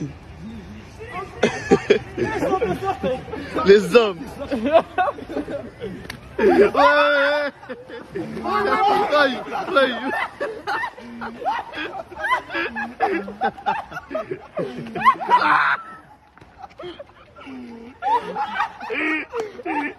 aussi. Les hommes. Ouais.